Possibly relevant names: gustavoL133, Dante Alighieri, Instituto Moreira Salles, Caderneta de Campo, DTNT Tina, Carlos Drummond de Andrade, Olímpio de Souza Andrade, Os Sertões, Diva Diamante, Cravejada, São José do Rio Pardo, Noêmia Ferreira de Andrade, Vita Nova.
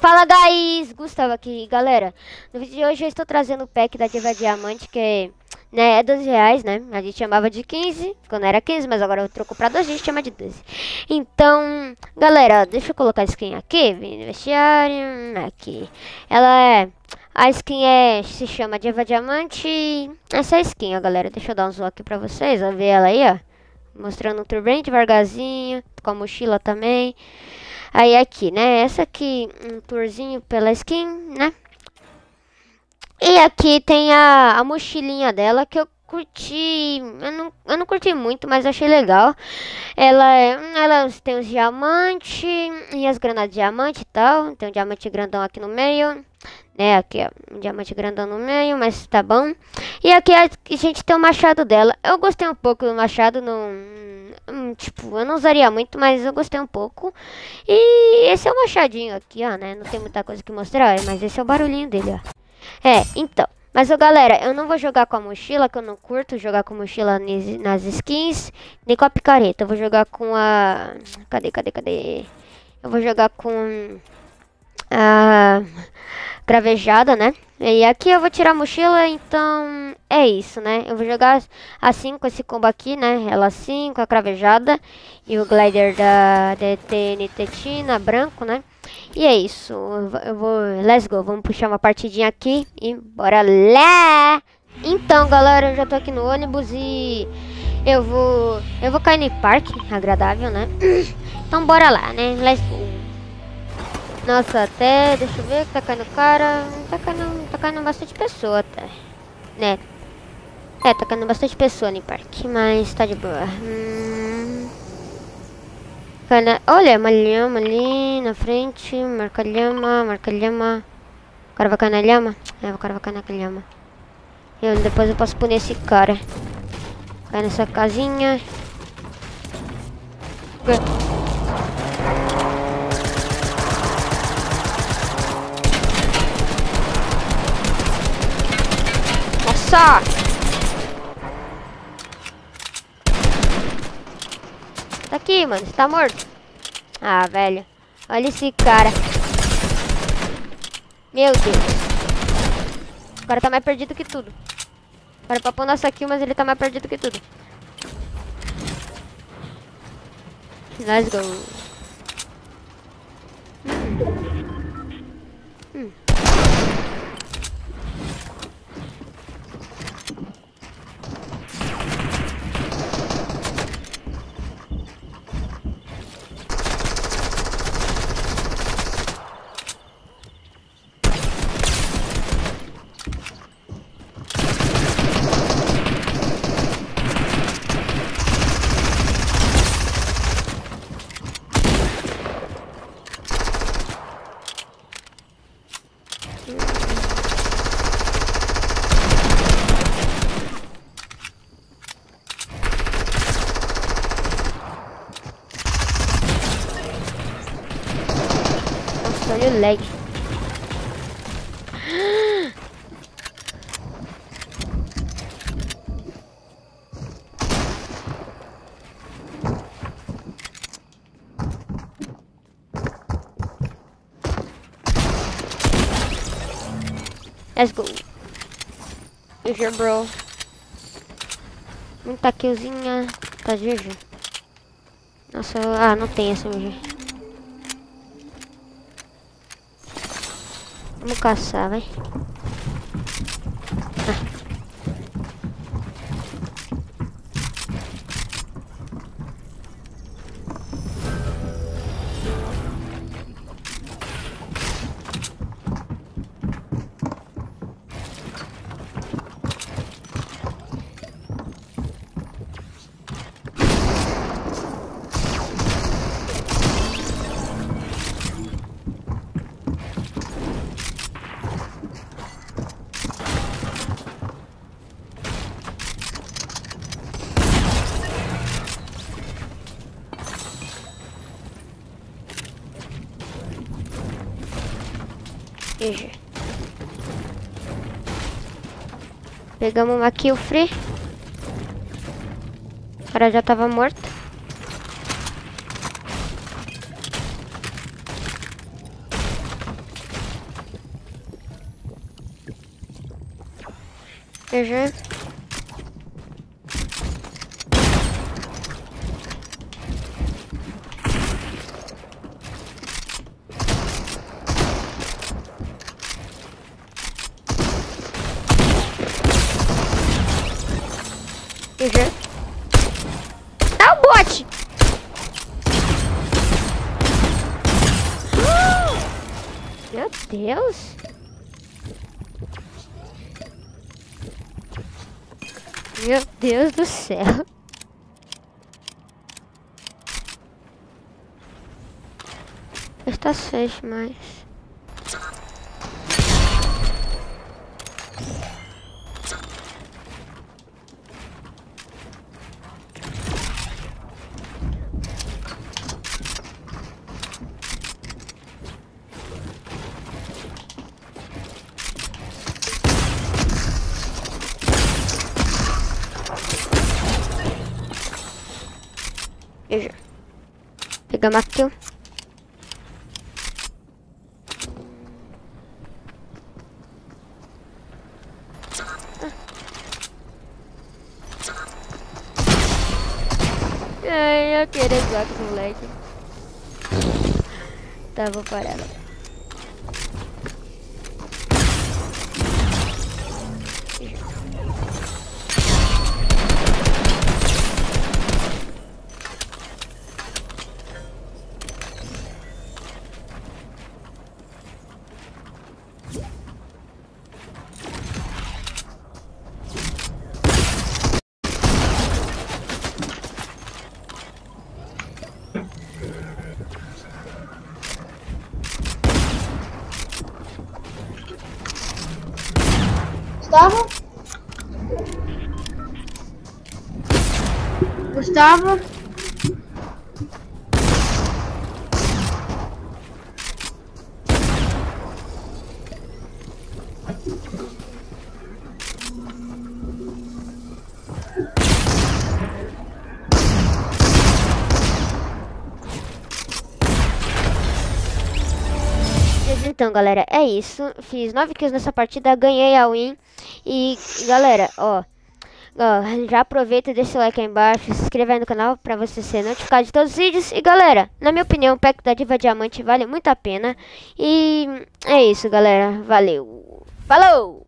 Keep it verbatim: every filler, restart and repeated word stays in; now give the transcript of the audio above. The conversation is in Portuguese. Fala guys, Gustavo aqui, galera. No vídeo de hoje eu estou trazendo o pack da Diva Diamante, que né, é doze reais, né? A gente chamava de quinze, quando era quinze, mas agora eu troco pra doze, a gente chama de doze. Então, galera, deixa eu colocar a skin aqui, vem no vestiário, aqui. Ela é... A skin é, se chama Diva Diamante, essa é a skin, ó, galera. Deixa eu dar um zoom aqui pra vocês, ó, ver ela aí, ó. Mostrando o turbante devagarzinho, com a mochila também. Aí aqui, né, essa aqui, um tourzinho pela skin, né. E aqui tem a, a mochilinha dela, que eu curti, eu não, eu não curti muito, mas achei legal. Ela, ela tem os diamantes e as granadas de diamante e tal, tem um diamante grandão aqui no meio, né, aqui ó, um diamante grandão no meio, mas tá bom. E aqui a, a gente tem o machado dela, eu gostei um pouco do machado, não... Tipo, eu não usaria muito, mas eu gostei um pouco. E esse é o machadinho aqui, ó, né? Não tem muita coisa que mostrar, mas esse é o barulhinho dele, ó. É, então. Mas, ó, galera, eu não vou jogar com a mochila, que eu não curto jogar com mochila nas skins. Nem com a picareta. Eu vou jogar com a... Cadê, cadê, cadê? Eu vou jogar com... a Cravejada, né? E aqui eu vou tirar a mochila, então é isso, né? Eu vou jogar assim com esse combo aqui, né? Ela assim com a Cravejada e o glider da D T N T Tina branco, né? E é isso. Eu vou, let's go. Vamos puxar uma partidinha aqui e bora lá. Então, galera, eu já tô aqui no ônibus e eu vou, eu vou cair no parque agradável, né? Então bora lá, né? Let's go. Nossa, até, deixa eu ver, tá caindo cara, tá caindo, tá caindo bastante pessoa, tá, né, é, tá caindo bastante pessoa no parque, mas tá de boa, hum, caindo, olha, uma lhama ali na frente, marca lhama, marca lhama, o cara vai cair na lhama, é, o cara vai cair na lhama, eu, depois eu posso punir esse cara, cai nessa casinha, G Só. Tá aqui, mano. Você tá morto. Ah, velho. Olha esse cara. Meu Deus. O cara tá mais perdido que tudo. O cara papou nossa kill, mas ele tá mais perdido que tudo. Let's go. Hum. Hum. Olha o lag. Let's go. G G, bro. Muita killzinha. Tá G G. Nossa, ah, não tem essa G G. Vamos caçar, vai. G G. Pegamos uma kill free. Ela já tava morta. Eu já... Uhum. Dá o bote! Meu Deus! Meu Deus do céu! Está feio mais. Eu já. Pegamos aqui. Ai, eu queria jogar com o moleque. Tá, vou parar. Gustavo? Gustavo? Então, galera, é isso. Fiz nove kills nessa partida, ganhei a win. E, galera, ó, ó, já aproveita, deixa o like aí embaixo, se inscreve aí no canal pra você ser notificado de todos os vídeos. E, galera, na minha opinião, o pack da Diva Diamante vale muito a pena. E é isso, galera. Valeu. Falou!